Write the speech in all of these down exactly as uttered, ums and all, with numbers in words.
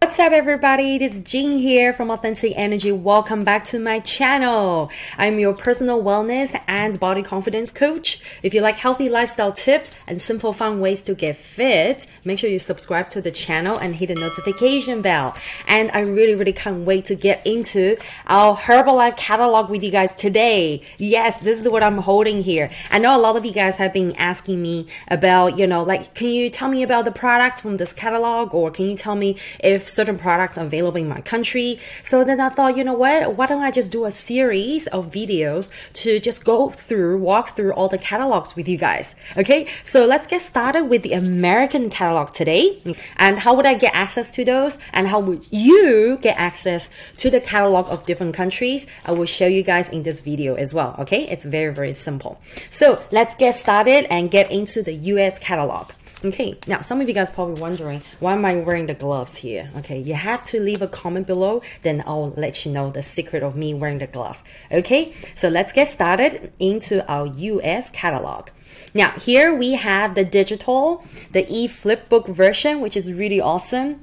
What's up everybody, this is Jing here from Authentic Energy. Welcome back to my channel. I'm your personal wellness and body confidence coach. If you like healthy lifestyle tips and simple fun ways to get fit, make sure you subscribe to the channel and hit the notification bell. And I really really can't wait to get into our Herbalife catalog with you guys today. Yes, this is what I'm holding here. I know a lot of you guys have been asking me about, you know, like, can you tell me about the products from this catalog, or can you tell me if certain products available in my country. So then I thought, you know what, why don't I just do a series of videos to just go through, walk through all the catalogs with you guys. Okay, so let's get started with the American catalog today. And how would I get access to those, and how would you get access to the catalog of different countries? I will show you guys in this video as well. Okay, it's very very simple. So let's get started and get into the U S catalog. Okay, now some of you guys probably wondering, why am I wearing the gloves here? Okay, you have to leave a comment below, then I'll let you know the secret of me wearing the gloves. Okay, so let's get started into our U S catalog. Now here we have the digital, the e-flipbook version, which is really awesome.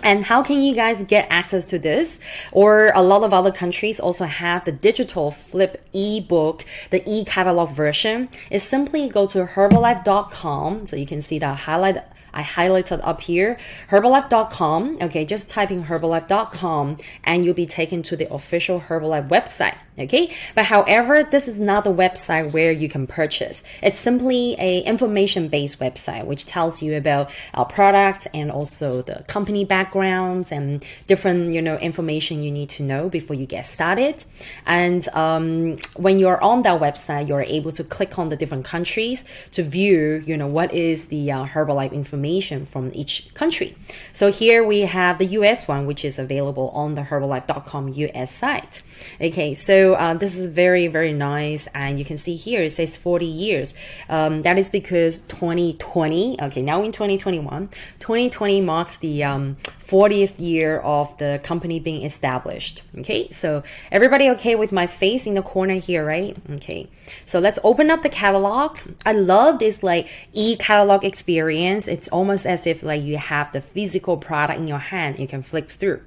And how can you guys get access to this? Or a lot of other countries also have the digital flip ebook, the e-catalog version. Is simply go to herbalife dot com. So you can see the highlight I highlighted up here, herbalife dot com. Okay, just type in herbalife dot com and you'll be taken to the official Herbalife website. Okay, but however, this is not the website where you can purchase. It's simply a information-based website which tells you about our products and also the company backgrounds and different, you know, information you need to know before you get started. And um, when you're on that website, you're able to click on the different countries to view, you know, what is the uh, Herbalife information from each country. So here we have the U S one, which is available on the herbalife dot com U S site. Okay, so Uh, this is very very nice, and you can see here it says forty years. Um, that is because twenty twenty, okay, now in twenty twenty-one, twenty twenty marks the um, fortieth year of the company being established. Okay, so everybody okay with my face in the corner here, right? Okay, so let's open up the catalog. I love this like e-catalog experience. It's almost as if like you have the physical product in your hand, you can flick through.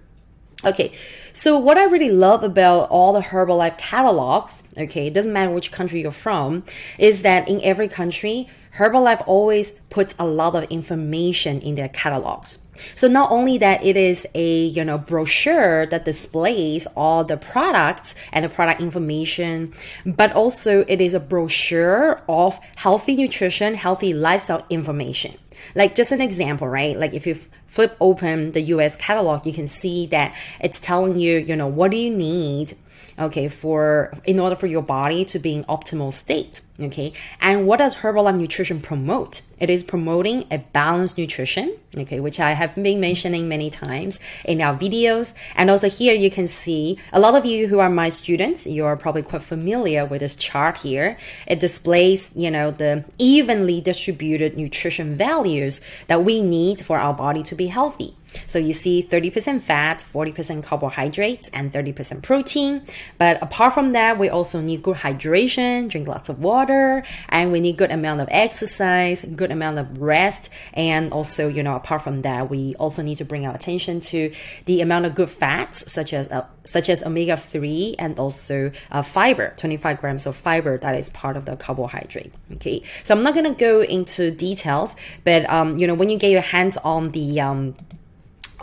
Okay, so what I really love about all the Herbalife catalogs, okay, it doesn't matter which country you're from, is that in every country, Herbalife always puts a lot of information in their catalogs. So not only that it is a, you know, brochure that displays all the products and the product information, but also it is a brochure of healthy nutrition, healthy lifestyle information. Like just an example, right? Like if you flip open the U S catalog, you can see that it's telling you, you know, what do you need, okay, for in order for your body to be in optimal state. Okay, and what does Herbalife nutrition promote? It is promoting a balanced nutrition, okay, which I have been mentioning many times in our videos. And also here you can see, a lot of you who are my students, you're probably quite familiar with this chart here. It displays, you know, the evenly distributed nutrition values that we need for our body to be healthy. So you see thirty percent fat, forty percent carbohydrates, and thirty percent protein. But apart from that, we also need good hydration, drink lots of water, and we need good amount of exercise, good amount of rest. And also, you know, apart from that, we also need to bring our attention to the amount of good fats, such as uh, such as omega three, and also uh, fiber, twenty-five grams of fiber that is part of the carbohydrate. Okay, so I'm not going to go into details, but, um, you know, when you get your hands on the um,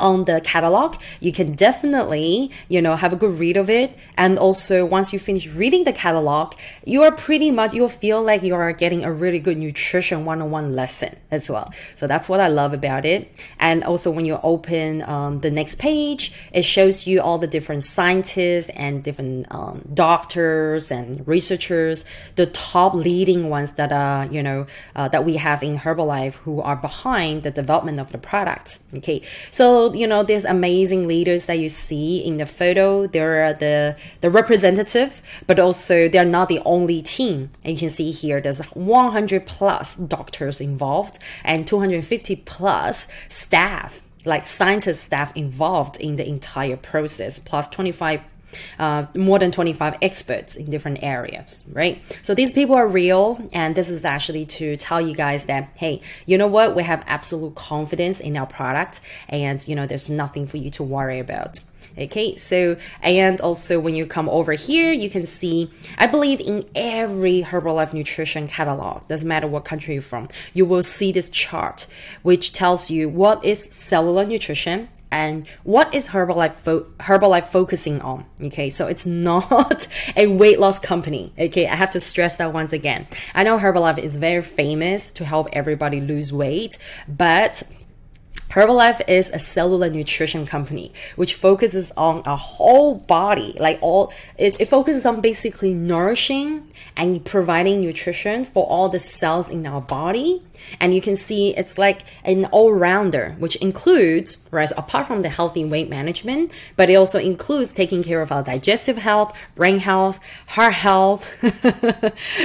on the catalog, you can definitely, you know, have a good read of it. And also once you finish reading the catalog, you are pretty much, you'll feel like you are getting a really good nutrition one-on-one lesson as well. So that's what I love about it. And also when you open um, the next page, it shows you all the different scientists and different um, doctors and researchers, the top leading ones that are, you know, uh, that we have in Herbalife, who are behind the development of the products. Okay, so you know, there's amazing leaders that you see in the photo. They're the, the representatives, but also they're not the only team. And you can see here, there's one hundred plus doctors involved and two hundred fifty plus staff, like scientist staff involved in the entire process, plus 25 uh, more than twenty-five experts in different areas, right? So these people are real, and this is actually to tell you guys that, hey, you know what? We have absolute confidence in our product, and you know, there's nothing for you to worry about. Okay, so, and also when you come over here, you can see, I believe in every Herbalife nutrition catalog, doesn't matter what country you're from, you will see this chart, which tells you what is cellular nutrition and what is Herbalife, fo Herbalife focusing on, okay? So it's not a weight loss company, okay? I have to stress that once again. I know Herbalife is very famous to help everybody lose weight, but Herbalife is a cellular nutrition company, which focuses on a whole body, like all, it, it focuses on basically nourishing and providing nutrition for all the cells in our body. And you can see it's like an all-rounder, which includes, right, apart from the healthy weight management, but it also includes taking care of our digestive health, brain health, heart health,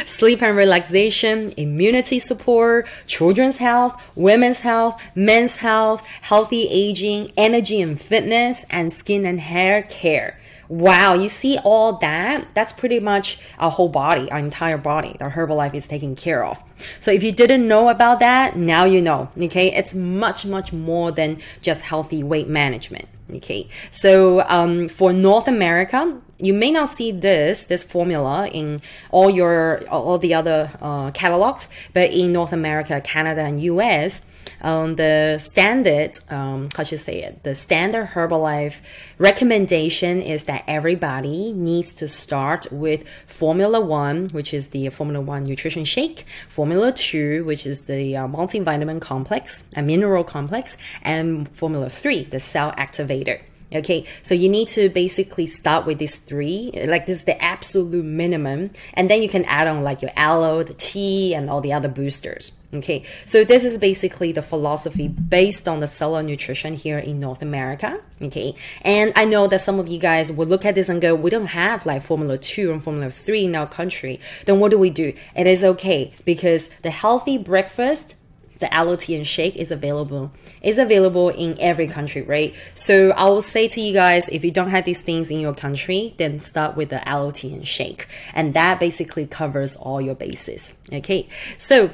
sleep and relaxation, immunity support, children's health, women's health, men's health, healthy aging, energy and fitness, and skin and hair care. Wow, you see all that? That's pretty much our whole body, our entire body that Herbalife is taking care of. So if you didn't know about that, now you know, okay? It's much, much more than just healthy weight management, okay? So um, for North America, you may not see this, this formula in all your, all the other uh, catalogs, but in North America, Canada, and U S, um, the standard, um, how should I say it? The standard Herbalife recommendation is that everybody needs to start with Formula One, which is the Formula One nutrition shake, Formula Two, which is the uh, multivitamin complex, a mineral complex, and Formula Three, the cell activator. Okay, so you need to basically start with these three, like this is the absolute minimum, and then you can add on like your aloe, the tea, and all the other boosters. Okay, so this is basically the philosophy based on the cellular nutrition here in North America, okay? And I know that some of you guys will look at this and go, we don't have like Formula Two and Formula Three in our country, then what do we do? It is okay, because the healthy breakfast, the aloe tea and shake is available, is available in every country, right? So I will say to you guys, if you don't have these things in your country, then start with the aloe tea and shake. And that basically covers all your bases, okay? So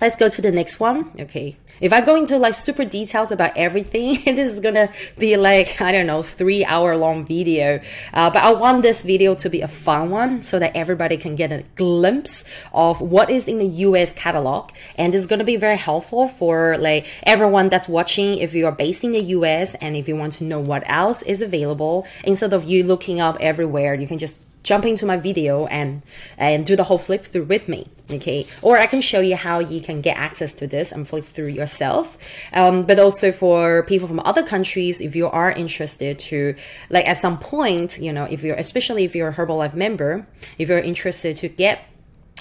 let's go to the next one, okay? If I go into like super details about everything, this is gonna be like, I don't know, three hour long video. Uh, but I want this video to be a fun one so that everybody can get a glimpse of what is in the U S catalog. And this is gonna be very helpful for like everyone that's watching, if you are based in the U S and if you want to know what else is available, instead of you looking up everywhere, you can just jump into my video and and do the whole flip through with me, okay? Or I can show you how you can get access to this and flip through yourself. Um, but also for people from other countries, if you are interested to, like at some point, you know, if you're, especially if you're a Herbalife member, if you're interested to get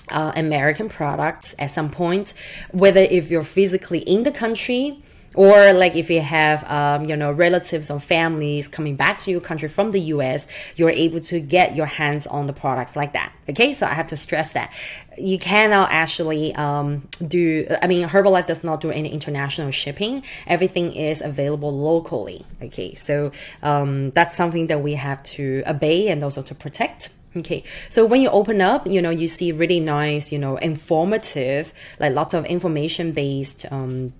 uh, American products at some point, whether if you're physically in the country, or like if you have, um, you know, relatives or families coming back to your country from the U S, you're able to get your hands on the products like that. Okay, so I have to stress that. You cannot actually um, do, I mean, Herbalife does not do any international shipping. Everything is available locally. Okay, so um, that's something that we have to obey and also to protect. Okay, so when you open up, you know, you see really nice, you know, informative, like lots of information-based um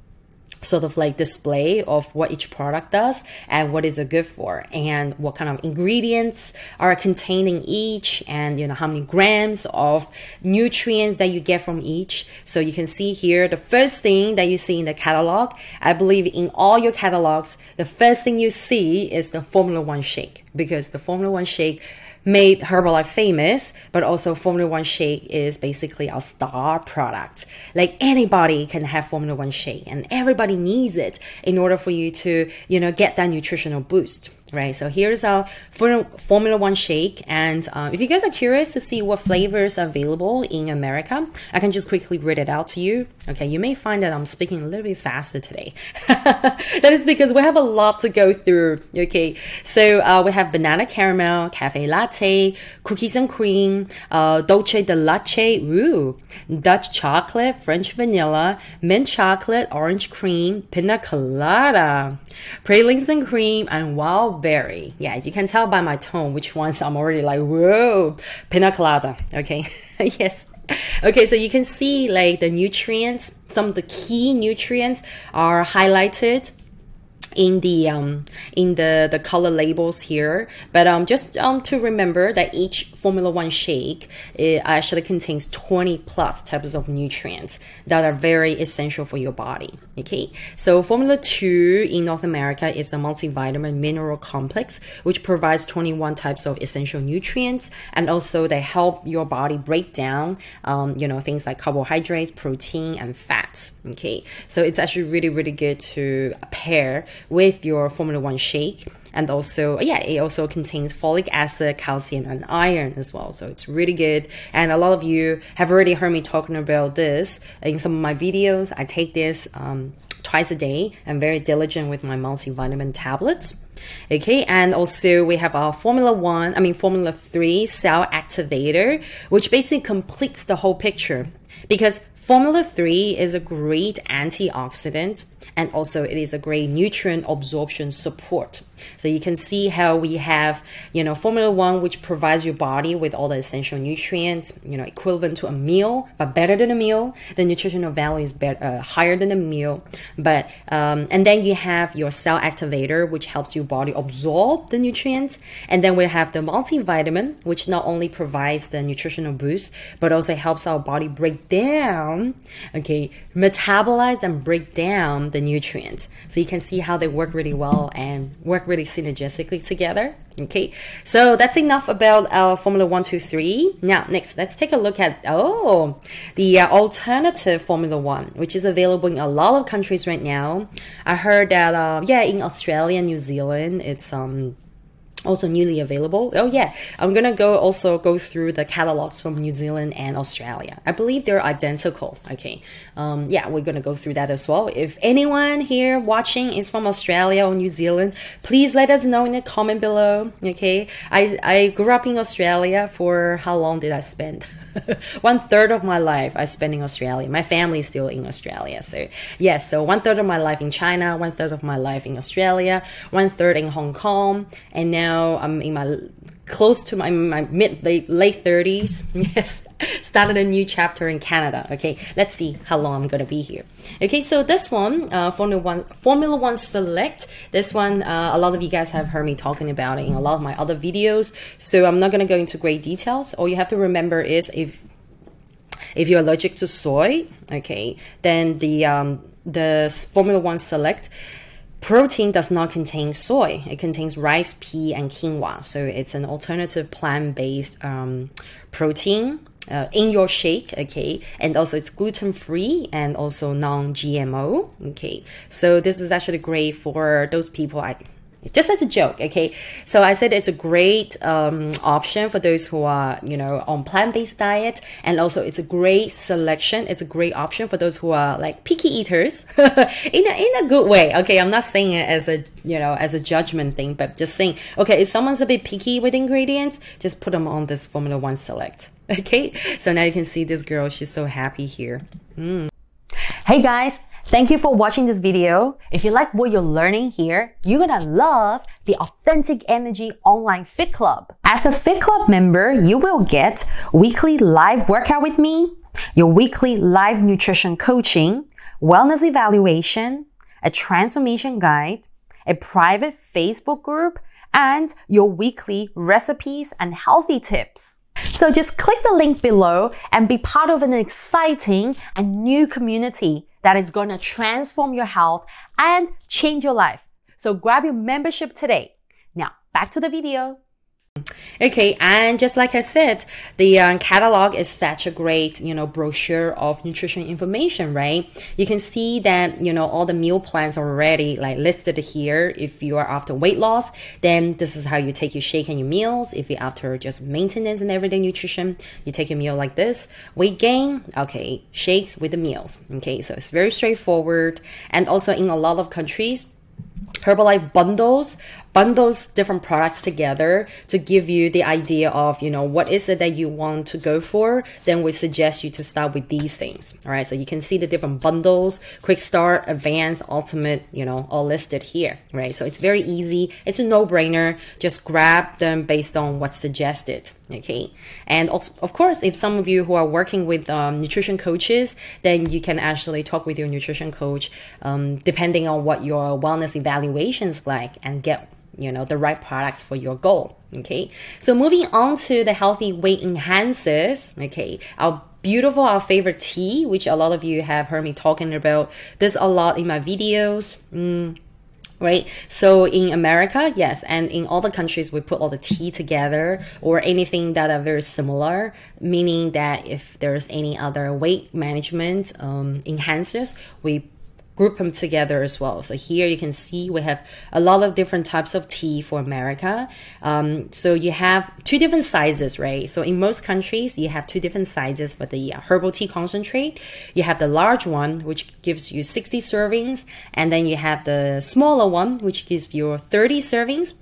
sort of like display of what each product does and what is it good for and what kind of ingredients are contained in each, and you know how many grams of nutrients that you get from each. So you can see here the first thing that you see in the catalog, I believe in all your catalogs, the first thing you see is the Formula One shake, because the Formula One shake made Herbalife famous, but also Formula One shake is basically our star product. Like anybody can have Formula One shake, and everybody needs it in order for you to, you know, get that nutritional boost, right? So here's our Formula One shake, and uh, if you guys are curious to see what flavors are available in America, I can just quickly read it out to you. Okay, you may find that I'm speaking a little bit faster today. That is because we have a lot to go through, okay? So uh, we have banana caramel, cafe latte, cookies and cream, uh, dolce de leche, ooh, Dutch chocolate, French vanilla, mint chocolate, orange cream, pina colada, pralines and cream, and wild called berry. Yeah, you can tell by my tone which ones I'm already like, whoa, pina colada, okay? Yes. Okay, so you can see like the nutrients, some of the key nutrients are highlighted in the um in the the color labels here, but um just um to remember that each Formula One shake it actually contains twenty plus types of nutrients that are very essential for your body. Okay, so Formula Two in North America is a multivitamin mineral complex which provides twenty-one types of essential nutrients, and also they help your body break down um you know things like carbohydrates, protein, and fats. Okay, so it's actually really really good to pair with your Formula One shake. And also, yeah, it also contains folic acid, calcium, and iron as well. So it's really good. And a lot of you have already heard me talking about this in some of my videos. I take this um, twice a day. I'm very diligent with my multivitamin tablets. Okay, and also we have our Formula One, I mean Formula Three cell activator, which basically completes the whole picture, because Formula Three is a great antioxidant, and also it is a great nutrient absorption support. So you can see how we have, you know, Formula One, which provides your body with all the essential nutrients, you know, equivalent to a meal, but better than a meal. The nutritional value is better, uh, higher than a meal. But um, and then you have your cell activator, which helps your body absorb the nutrients. And then we have the multivitamin, which not only provides the nutritional boost, but also helps our body break down, okay, metabolize and break down the nutrients. So you can see how they work really well and work really synergistically together. Okay, so that's enough about our Formula One, Two, Three. Now, next, let's take a look at oh the uh, alternative Formula One, which is available in a lot of countries right now. I heard that uh, yeah, in Australia, New Zealand, it's um. also newly available. Oh yeah, I'm gonna go also go through the catalogs from New Zealand and Australia. I believe they're identical. Okay, um, yeah, we're gonna go through that as well. If anyone here watching is from Australia or New Zealand, please let us know in the comment below. Okay, I, I grew up in Australia. For how long did I spend? One third of my life I spent in Australia. My family is still in Australia. So yes, so one third of my life in China, one third of my life in Australia, one third in Hong Kong, and now I'm in my close to my, my mid late, late thirties. Yes, started a new chapter in Canada. Okay, let's see how long I'm gonna be here. Okay, so this one, uh, Formula One, Formula One Select. This one, uh, a lot of you guys have heard me talking about it in a lot of my other videos. So I'm not gonna go into great details. All you have to remember is if if you're allergic to soy, okay, then the um, the Formula One Select protein does not contain soy. It contains rice, pea, and quinoa. So it's an alternative plant-based um, protein uh, in your shake, okay? And also it's gluten-free and also non G M O, okay? So this is actually great for those people, I, just as a joke, okay? So I said it's a great um, option for those who are, you know, on plant-based diet, and also it's a great selection. It's a great option for those who are like picky eaters in, a, in a good way, okay? I'm not saying it as a, you know, as a judgment thing, but just saying, okay, if someone's a bit picky with ingredients, just put them on this Formula One Select, okay? So now you can see this girl, she's so happy here. Mm. Hey guys, thank you for watching this video. If you like what you're learning here, you're gonna love the Authentic Energy Online Fit Club. As a Fit Club member, you will get weekly live workout with me, your weekly live nutrition coaching, wellness evaluation, a transformation guide, a private Facebook group, and your weekly recipes and healthy tips. So just click the link below and be part of an exciting and new community that is going to transform your health and change your life. So grab your membership today. Now, back to the video. Okay, and just like I said, the uh, catalog is such a great, you know, brochure of nutrition information, right? You can see that, you know, all the meal plans are already like listed here. If you are after weight loss, then this is how you take your shake and your meals. If you're after just maintenance and everyday nutrition, you take your meal like this. Weight gain, okay, shakes with the meals. Okay, so it's very straightforward. And also in a lot of countries, Herbalife bundles bundles different products together to give you the idea of, you know, what is it that you want to go for, then we suggest you to start with these things. All right, so you can see the different bundles, quick start, advanced, ultimate, you know, all listed here, right? So it's very easy. It's a no-brainer. Just grab them based on what's suggested. Okay, and also, of course, if some of you who are working with um, nutrition coaches, then you can actually talk with your nutrition coach um, depending on what your wellness evaluation is like and get, you know, the right products for your goal. Okay, so moving on to the healthy weight enhancers. Okay, our beautiful, our favorite tea, which a lot of you have heard me talking about this a lot in my videos. Mm. Right, so in America, yes, and in all the countries, we put all the tea together or anything that are very similar, meaning that if there's any other weight management um, enhancers, we group them together as well. So here you can see we have a lot of different types of tea for America. Um, so you have two different sizes, right? So in most countries, you have two different sizes for the herbal tea concentrate. You have the large one, which gives you sixty servings, and then you have the smaller one, which gives you thirty servings.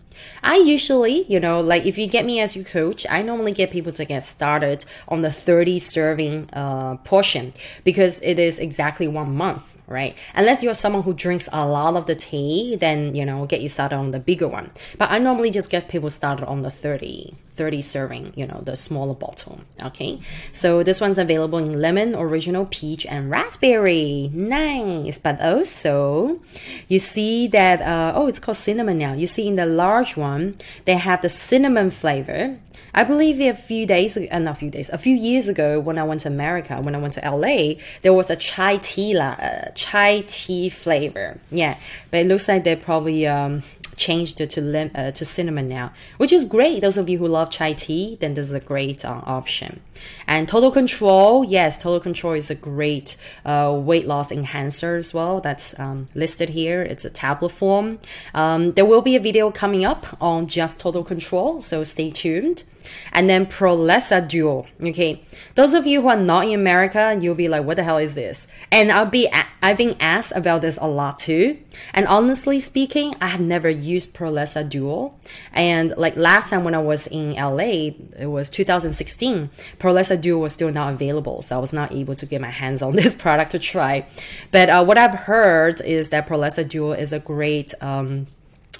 I usually, you know, like if you get me as your coach, I normally get people to get started on the thirty serving uh, portion because it is exactly one month, right? Unless you're someone who drinks a lot of the tea, then, you know, get you started on the bigger one. But I normally just get people started on the thirty, thirty serving, you know, the smaller bottle. Okay, so this one's available in lemon, original, peach, and raspberry. Nice. But also you see that uh, oh, it's called cinnamon now. You see in the large one they have the cinnamon flavor. I believe a few days, uh, not a few days, a few years ago when I went to America, when I went to L A, there was a chai tea, la, uh, chai tea flavor. Yeah, but it looks like they probably um, changed it to lim uh, to cinnamon now, which is great. Those of you who love chai tea, then this is a great uh, option. And Total Control, yes, Total Control is a great uh, weight loss enhancer as well. That's um, listed here. It's a tablet form. Um, there will be a video coming up on just Total Control, so stay tuned. And then ProLessa Dual. Okay, those of you who are not in America, you'll be like, what the hell is this? And I'll be I've been asked about this a lot too, and honestly speaking, I have never used ProLessa Dual. And like last time when I was in L A, it was two thousand sixteen, ProLessa Dual was still not available, so I was not able to get my hands on this product to try. But uh, what I've heard is that ProLessa Dual is a great um,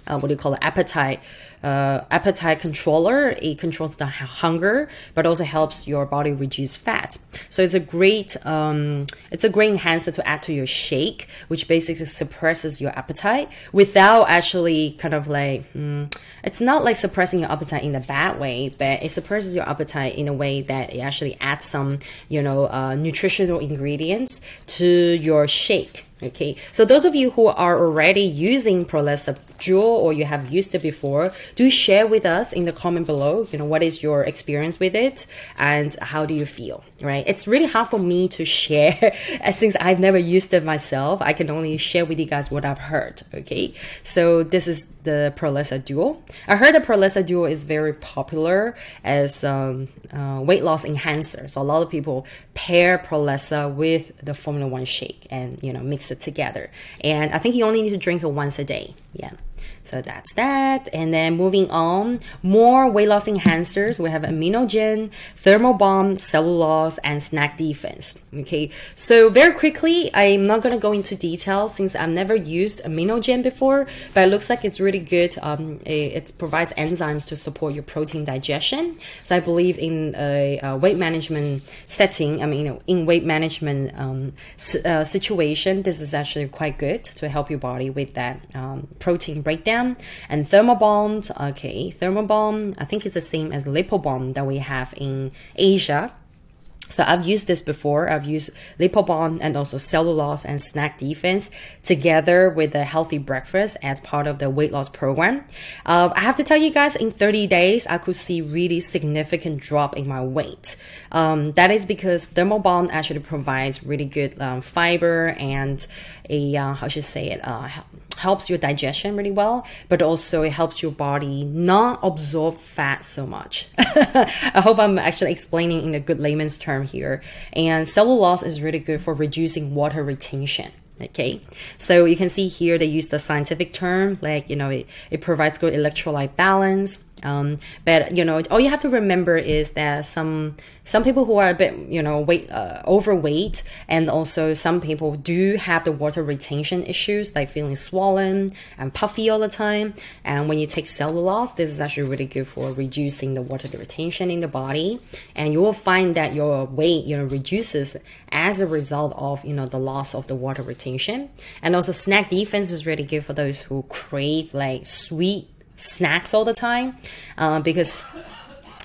uh, what do you call it, appetite Uh, appetite controller. It controls the hunger, but also helps your body reduce fat. So it's a great, um, it's a great enhancer to add to your shake, which basically suppresses your appetite without actually kind of like, mm, it's not like suppressing your appetite in a bad way, but it suppresses your appetite in a way that it actually adds some, you know, uh, nutritional ingredients to your shake. Okay, so those of you who are already using ProLessa Dual or you have used it before, do share with us in the comment below, you know, what is your experience with it and how do you feel, right? It's really hard for me to share since I've never used it myself. I can only share with you guys what I've heard, okay? So this is the ProLessa Dual. I heard that ProLessa Dual is very popular as um, uh, weight loss enhancer. So a lot of people pair ProLessa with the Formula One shake and, you know, mix it together. And I think you only need to drink it once a day. Yeah, so that's that. And then moving on, more weight loss enhancers, we have Aminogen, Thermobomb, Cellulose, and Snack Defense. Okay, so very quickly, I'm not going to go into detail since I've never used Aminogen before, but it looks like it's really good. Um, it, it provides enzymes to support your protein digestion. So I believe in a, a weight management setting, I mean, you know, in weight management um, uh, situation, this is actually quite good to help your body with that um, protein breakdown. And Thermobombs, okay, Thermobomb, I think it's the same as Lipo Balm that we have in Asia. So I've used this before. I've used Lipo Balm and also Cellulose and Snack Defense together with a healthy breakfast as part of the weight loss program. Uh, I have to tell you guys, in thirty days, I could see really significant drop in my weight. Um, that is because Thermal Balm actually provides really good um, fiber and a, uh, how should I say it, uh, helps your digestion really well, but also it helps your body not absorb fat so much. I hope I'm actually explaining in a good layman's term term here. And cellulose is really good for reducing water retention. Okay, so you can see here they use the scientific term, like, you know, it, it provides good electrolyte balance. Um, but, you know, all you have to remember is that some some people who are a bit, you know, weight uh, overweight, and also some people do have the water retention issues, like feeling swollen and puffy all the time. And when you take cellulose, this is actually really good for reducing the water retention in the body. And you will find that your weight, you know, reduces as a result of, you know, the loss of the water retention. And also Snack Defense is really good for those who crave like sweet snacks all the time, uh, because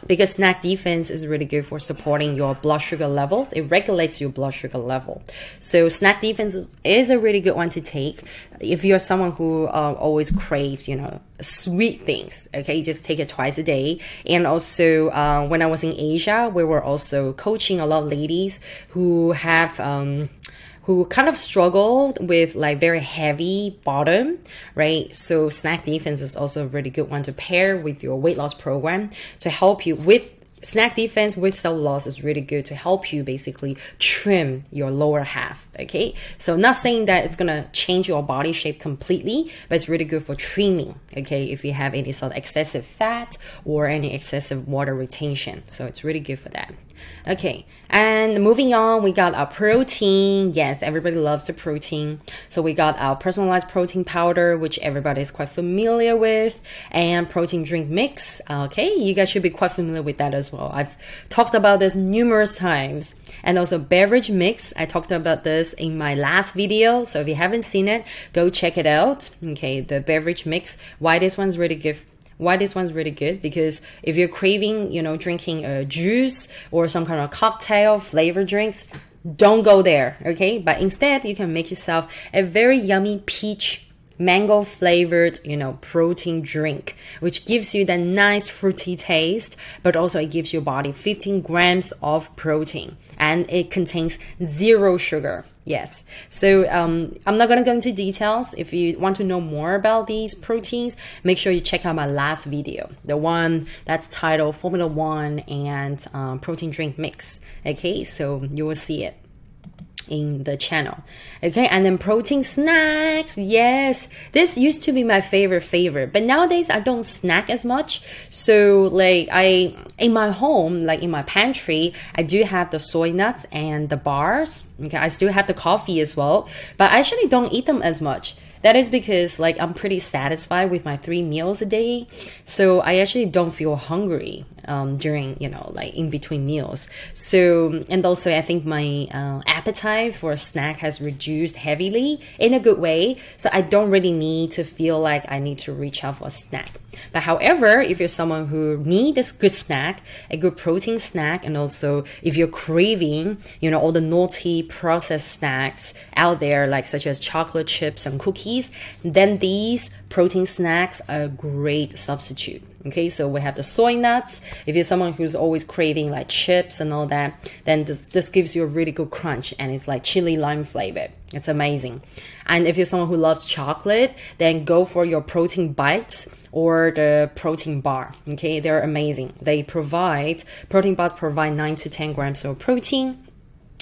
because Snack Defense is really good for supporting your blood sugar levels. It regulates your blood sugar level. So Snack Defense is a really good one to take if you're someone who uh, always craves, you know, sweet things. Okay, you just take it twice a day. And also uh, when I was in Asia, we were also coaching a lot of ladies who have um who kind of struggled with like very heavy bottom, right? So Snack Defense is also a really good one to pair with your weight loss program to help you with. Snack Defense with cellulose is really good to help you basically trim your lower half. Okay, so not saying that it's gonna change your body shape completely, but it's really good for trimming, okay, if you have any sort of excessive fat or any excessive water retention. So it's really good for that. Okay, and moving on, we got our protein. Yes, everybody loves the protein. So we got our personalized protein powder, which everybody is quite familiar with, and protein drink mix. Okay, you guys should be quite familiar with that as well. I've talked about this numerous times. And also beverage mix, I talked about this in my last video, so if you haven't seen it, go check it out. Okay, the beverage mix, why this one's really good. Why this one's really good, because if you're craving, you know, drinking a juice or some kind of cocktail flavor drinks, don't go there, okay? But instead, you can make yourself a very yummy peach mango flavored, you know, protein drink, which gives you that nice fruity taste, but also it gives your body fifteen grams of protein, and it contains zero sugar. Yes, so um, I'm not going to go into details. If you want to know more about these proteins, make sure you check out my last video, the one that's titled Formula One and um, Protein Drink Mix. Okay, so you will see it in the channel. Okay, and then protein snacks. Yes, this used to be my favorite favorite, but nowadays I don't snack as much. So like I in my home, like in my pantry, I do have the soy nuts and the bars. Okay, I still have the coffee as well, but I actually don't eat them as much. That is because like I'm pretty satisfied with my three meals a day, so I actually don't feel hungry um, during, you know, like in between meals. So, and also I think my uh, appetite for a snack has reduced heavily in a good way, so I don't really need to feel like I need to reach out for a snack. But however, if you're someone who needs this good snack, a good protein snack, and also if you're craving, you know, all the naughty processed snacks out there, like such as chocolate chips and cookies, then these protein snacks are a great substitute. Okay, so we have the soy nuts. If you're someone who's always craving like chips and all that, then this, this gives you a really good crunch, and it's like chili lime flavored. It's amazing. And if you're someone who loves chocolate, then go for your protein bites or the protein bar. Okay, they're amazing. They provide, protein bars provide nine to ten grams of protein.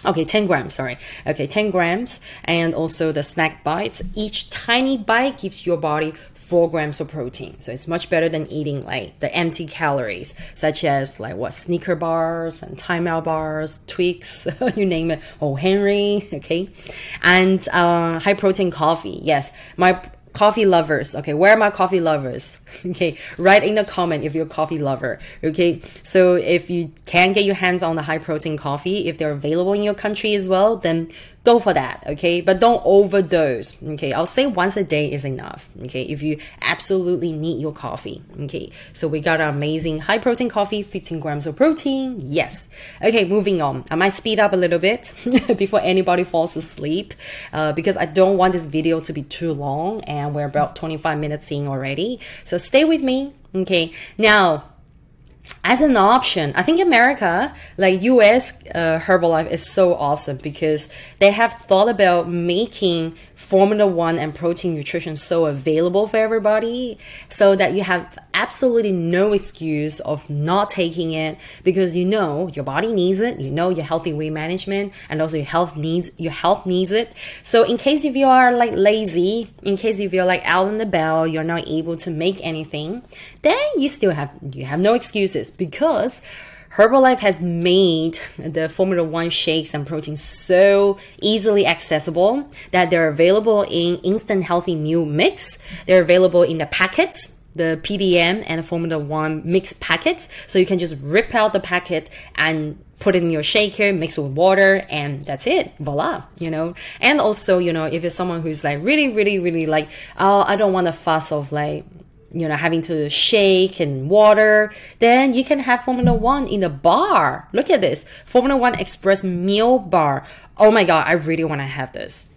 Okay, ten grams, sorry. Okay, ten grams. And also the snack bites. Each tiny bite gives your body four grams of protein, so it's much better than eating like the empty calories, such as like what, sneaker bars and Time Out bars, Twix, you name it, Oh Henry. Okay, and uh, high protein coffee. Yes, my coffee lovers, okay, where are my coffee lovers? Okay, write in the comment if you're a coffee lover. Okay, so if you can get your hands on the high protein coffee, if they're available in your country as well, then go for that. Okay, but don't overdose. Okay, I'll say once a day is enough. Okay, if you absolutely need your coffee. Okay, so we got our amazing high protein coffee, fifteen grams of protein. Yes. Okay, moving on. I might speed up a little bit before anybody falls asleep, uh, because I don't want this video to be too long, and and we're about twenty-five minutes in already, so stay with me. Okay, now as an option, I think America, like U S uh, Herbalife is so awesome because they have thought about making Formula One and protein nutrition so available for everybody, so that you have absolutely no excuse of not taking it, because you know your body needs it, you know your healthy weight management, and also your health needs your health needs it. So in case if you are like lazy, in case if you're like out and about, you're not able to make anything, then you still have you have no excuses, because Herbalife has made the Formula One shakes and proteins so easily accessible that they're available in instant healthy meal mix. They're available in the packets, the P D M and the Formula One mix packets. So you can just rip out the packet and put it in your shaker, mix it with water, and that's it, voila, you know. And also, you know, if you're someone who's like really, really, really like, oh, I don't want to fuss off like, you know, having to shake and water, then you can have Formula One in a bar. Look at this, Formula One Express meal bar. Oh my God, I really want to have this.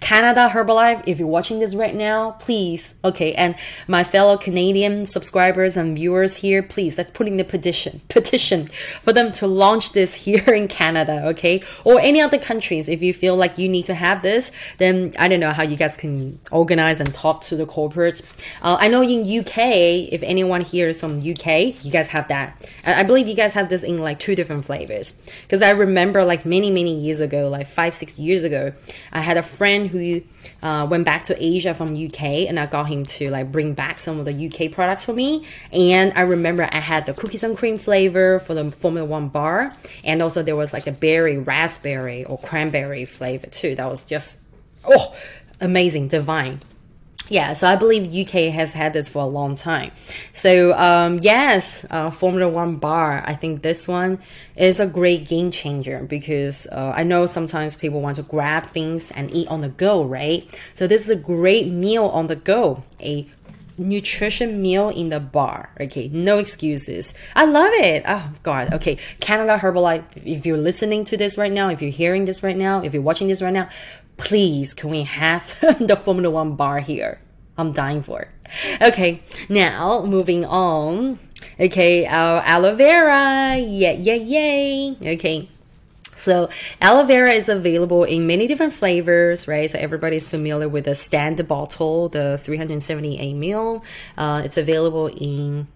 Canada Herbalife, if you're watching this right now, please, okay, and my fellow Canadian subscribers and viewers here, please, let's put in the petition, petition for them to launch this here in Canada, okay? Or any other countries, if you feel like you need to have this, then I don't know how you guys can organize and talk to the corporate. Uh, I know in U K, if anyone here is from U K, you guys have that. I believe you guys have this in like two different flavors, because I remember like many, many years ago, like five, six years ago, I had a friend who uh, went back to Asia from U K, and I got him to like bring back some of the U K products for me. And I remember I had the cookies and cream flavor for the Formula One bar, and also there was like a berry, raspberry or cranberry flavor too. That was just, oh, amazing, divine. Yeah, so I believe U K has had this for a long time. So um, yes, uh, Formula One bar, I think this one is a great game changer, because uh, I know sometimes people want to grab things and eat on the go, right? So this is a great meal on the go, a nutrition meal in the bar, okay? No excuses. I love it. Oh God, okay. Canada Herbalife, if you're listening to this right now, if you're hearing this right now, if you're watching this right now, please, can we have the Formula One bar here? I'm dying for it. Okay, now moving on. Okay, our aloe vera. Yeah, yeah, yay. Okay. So aloe vera is available in many different flavors, right? So everybody's familiar with the standard bottle, the three hundred seventy-eight milliliters. Uh, it's available in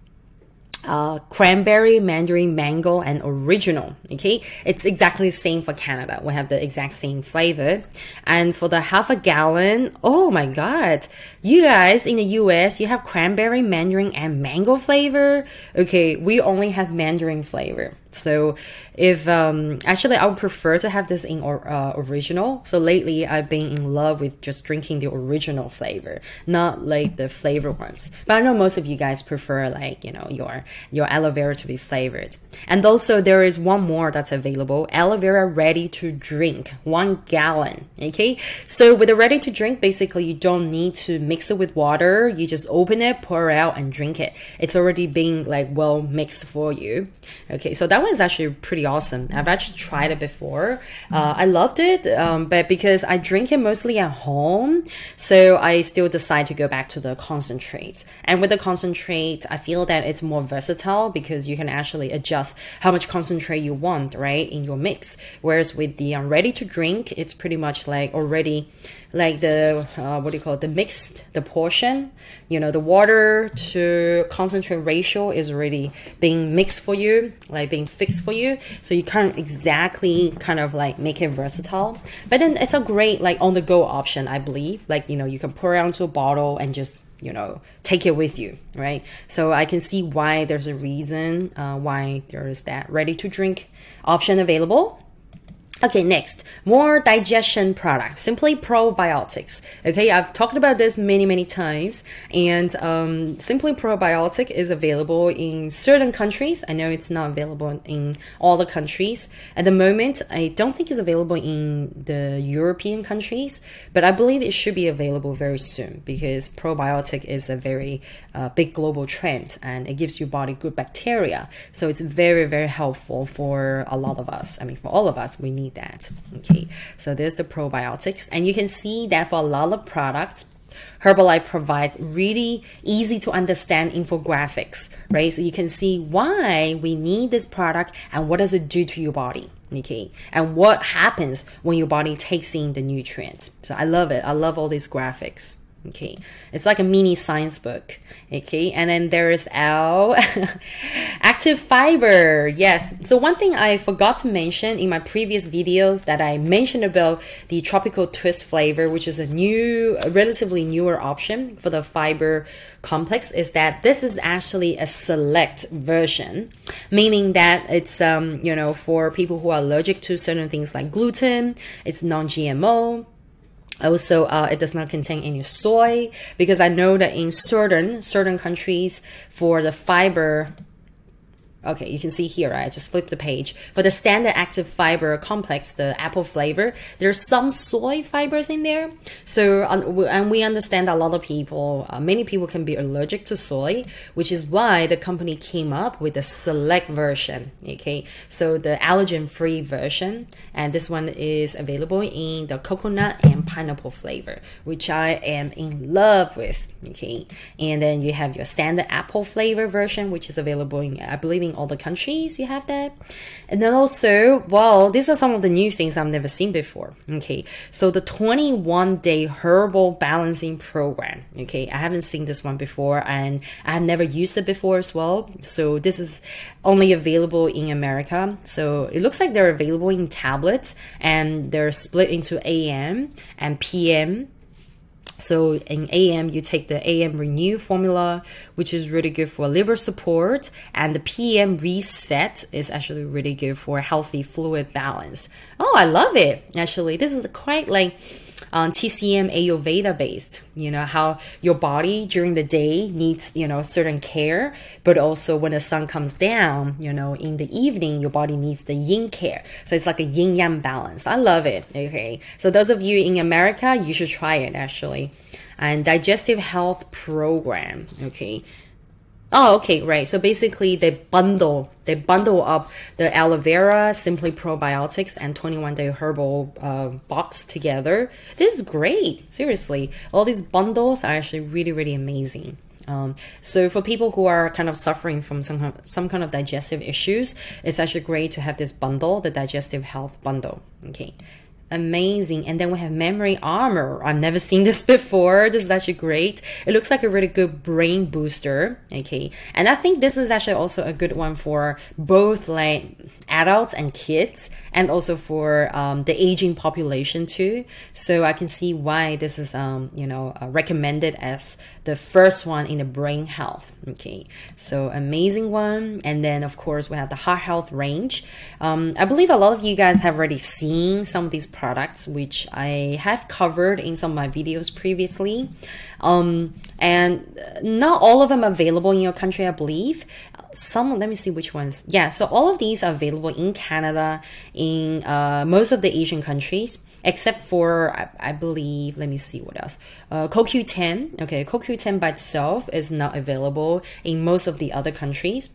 Uh, cranberry, mandarin, mango, and original. Okay, it's exactly the same for Canada. We have the exact same flavor. And for the half a gallon, oh my God, you guys in the U S, you have cranberry, mandarin, and mango flavor. Okay, we only have mandarin flavor. So if um, actually I would prefer to have this in or, uh, original. So lately I've been in love with just drinking the original flavor, not like the flavor ones. But I know most of you guys prefer like, you know, your your aloe vera to be flavored. And also there is one more that's available, aloe vera ready to drink, one gallon. Okay, so with the ready to drink, basically you don't need to mix it with water. You just open it, pour it out, and drink it. It's already being like well mixed for you. Okay, so that one is actually pretty awesome. I've actually tried it before. Uh, I loved it, um, but because I drink it mostly at home, so I still decide to go back to the concentrate. And with the concentrate, I feel that it's more versatile because you can actually adjust how much concentrate you want, right, in your mix. Whereas with the um, ready to drink, it's pretty much like already like the, uh, what do you call it, the mixed, the portion, you know, the water to concentrate ratio is already being mixed for you, like being fixed for you. So you can't exactly kind of like make it versatile. But then it's a great like on the go option, I believe. Like, you know, you can pour it onto a bottle and just, you know, take it with you, right? So I can see why there's a reason uh, why there is that ready to drink option available. Okay, next, more digestion products, Simply Probiotics. Okay, I've talked about this many, many times, and um, Simply Probiotic is available in certain countries. I know it's not available in all the countries. At the moment, I don't think it's available in the European countries, but I believe it should be available very soon because probiotic is a very uh, big global trend, and it gives your body good bacteria. So it's very, very helpful for a lot of us. I mean, for all of us, we need that. Okay, so there's the probiotics, and you can see that for a lot of products, Herbalife provides really easy to understand infographics, right? So you can see why we need this product and what does it do to your body, okay? And what happens when your body takes in the nutrients. So I love it. I love all these graphics. Okay, it's like a mini science book. Okay, and then there is our active fiber. Yes. So one thing I forgot to mention in my previous videos that I mentioned about the tropical twist flavor, which is a new, a relatively newer option for the fiber complex, is that this is actually a select version, meaning that it's um you know for people who are allergic to certain things like gluten. It's non G M O. Also, uh, it does not contain any soy, because I know that in certain certain countries for the fiber, okay, you can see here, right? I just flipped the page. For the standard active fiber complex, the apple flavor, there's some soy fibers in there. So, and we understand a lot of people, uh, many people can be allergic to soy, which is why the company came up with the select version, okay? So the allergen-free version, and this one is available in the coconut and pineapple flavor, which I am in love with, okay? And then you have your standard apple flavor version, which is available in, I believe, in all the countries you have that. And then also, well, these are some of the new things I've never seen before. Okay, so the twenty-one day herbal balancing program. Okay, I haven't seen this one before, and I've never used it before as well. So this is only available in America. So it looks like they're available in tablets, and they're split into A M and P M. So in A M, you take the A M Renew formula, which is really good for liver support. And the P M Reset is actually really good for healthy fluid balance. Oh, I love it. Actually, this is quite like um, T C M Ayurveda based, you know, how your body during the day needs, you know, certain care. But also when the sun comes down, you know, in the evening, your body needs the yin care. So it's like a yin yang balance. I love it. Okay. So those of you in America, you should try it actually. And digestive health program. Okay. Oh, okay, right. So basically they bundle, they bundle up the aloe vera, Simply Probiotics, and twenty-one day herbal uh, box together. This is great. Seriously, all these bundles are actually really, really amazing. Um, so for people who are kind of suffering from some, some kind of digestive issues, it's actually great to have this bundle, the digestive health bundle. Okay. Amazing. And then we have Memory Armor. I've never seen this before. This is actually great. It looks like a really good brain booster. Okay. And I think this is actually also a good one for both like adults and kids, and also for um, the aging population too. So I can see why this is, um, you know, uh, recommended as the first one in the brain health. Okay. So amazing one. And then of course we have the heart health range. Um, I believe a lot of you guys have already seen some of these products products which I have covered in some of my videos previously, um, and not all of them available in your country, I believe. Some, let me see which ones. Yeah, so all of these are available in Canada, in uh, most of the Asian countries, except for I, I believe, let me see what else, uh, C O Q ten. Okay, C O Q ten by itself is not available in most of the other countries.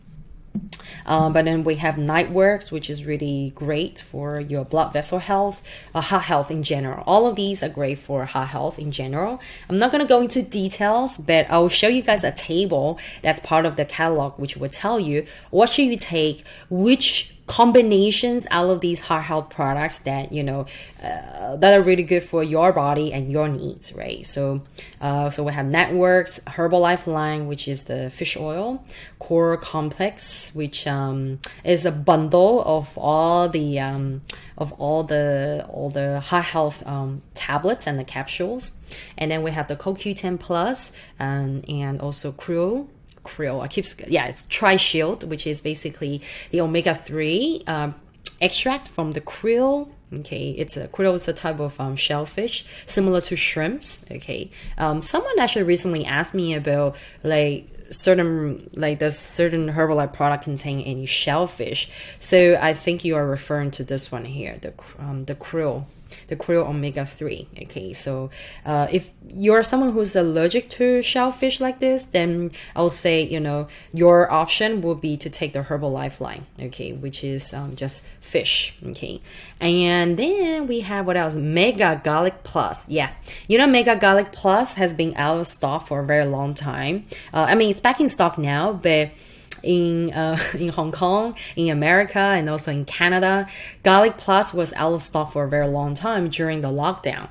Uh, but then we have Niteworks, which is really great for your blood vessel health, uh, heart health in general. All of these are great for heart health in general. I'm not going to go into details, but I'll show you guys a table that's part of the catalog, which will tell you what should you take, which combinations out of these heart health products that, you know, uh, that are really good for your body and your needs, right? So uh, so we have Niteworks, Herbalifeline, which is the fish oil, Core Complex, which um, is a bundle of all the um, of all the all the heart health um, tablets and the capsules. And then we have the C O Q ten Plus, um, and also Krill. Krill, I keep, yeah, it's Tri-Shield, which is basically the omega three um, extract from the krill. Okay, it's a krill is a type of um, shellfish, similar to shrimps. Okay, um, someone actually recently asked me about like certain, like does certain Herbalife product contain any shellfish? So I think you are referring to this one here, the um, the krill. The krill omega three. Okay, so uh, if you're someone who's allergic to shellfish like this, then I'll say, you know, your option will be to take the Herbalifeline, okay, which is um, just fish. Okay, and then we have what else? Mega Garlic Plus. Yeah, you know, Mega Garlic Plus has been out of stock for a very long time. Uh, I mean, it's back in stock now, but in uh, in Hong Kong, in America, and also in Canada, Garlic Plus was out of stock for a very long time during the lockdown.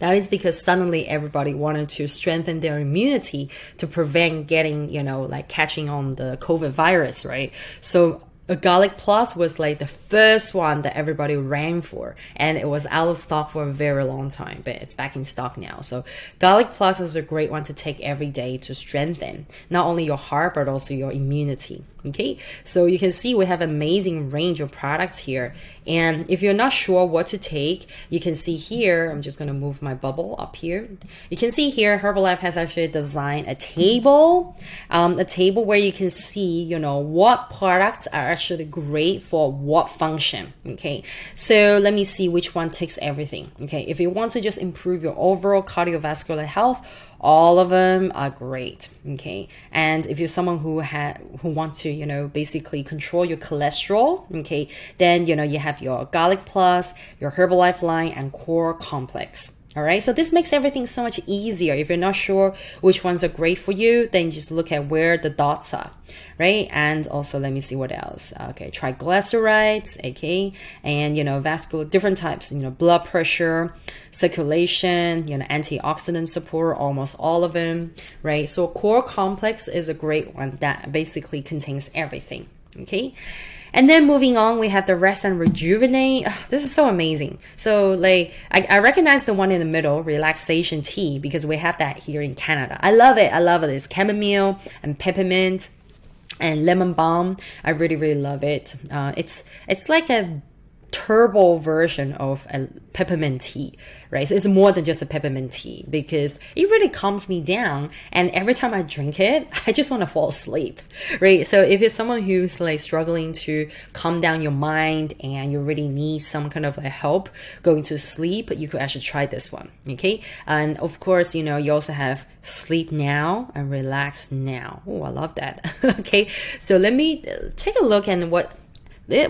That is because suddenly everybody wanted to strengthen their immunity to prevent getting, you know, like catching on the COVID virus, right? So a Garlic Plus was like the first one that everybody ran for, and it was out of stock for a very long time, but it's back in stock now. So Garlic Plus is a great one to take every day to strengthen not only your heart, but also your immunity. Okay, so you can see we have amazing range of products here. And if you're not sure what to take, you can see here, I'm just gonna move my bubble up here. You can see here, Herbalife has actually designed a table, um, a table where you can see, you know, what products are actually great for what function, okay? So let me see which one takes everything, okay? If you want to just improve your overall cardiovascular health, all of them are great, okay? And if you're someone who had who wants to, you know, basically control your cholesterol, okay, then, you know, you have your Garlic Plus, your Herbalifeline, and Core Complex. All right, so this makes everything so much easier. If you're not sure which ones are great for you, then just look at where the dots are, right? And also, let me see what else. Okay, triglycerides, okay, and, you know, vascular, different types, you know, blood pressure, circulation, you know, antioxidant support, almost all of them, right? So Core Complex is a great one that basically contains everything, okay? And then moving on, we have the Rest and Rejuvenate. Ugh, this is so amazing. So like, I, I recognize the one in the middle, Relaxation Tea, because we have that here in Canada. I love it, I love it. It's chamomile and peppermint and lemon balm. I really, really love it. Uh, it's, it's like a turbo version of a peppermint tea, right? So it's more than just a peppermint tea because it really calms me down, and every time I drink it, I just want to fall asleep, right? So if you're someone who's like struggling to calm down your mind and you really need some kind of like help going to sleep, you could actually try this one, okay? And of course, you know, you also have Sleep Now and Relax Now. Oh, I love that. Okay, so let me take a look and what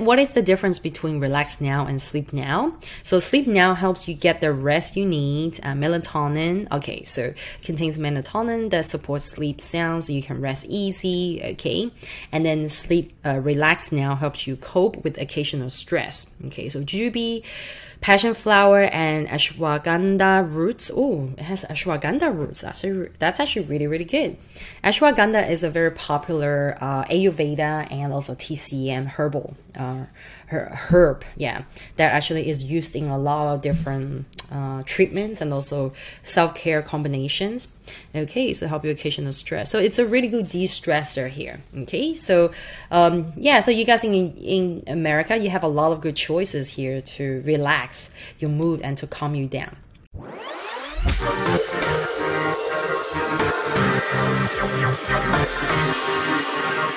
What is the difference between Relax Now and Sleep Now? So Sleep Now helps you get the rest you need, uh, melatonin. Okay, so it contains melatonin that supports sleep sound, so you can rest easy, okay? And then Sleep uh, Relax Now helps you cope with occasional stress. Okay, so jujube, passion flower, and ashwagandha roots. Oh, it has ashwagandha roots. That's actually, that's actually really, really good. Ashwagandha is a very popular uh, Ayurveda and also T C M herbal. Uh, her, herb, yeah, that actually is used in a lot of different uh, treatments and also self-care combinations. Okay, so help you occasional stress. So it's a really good de-stressor here. Okay, so um, yeah, so you guys in, in America, you have a lot of good choices here to relax your mood and to calm you down.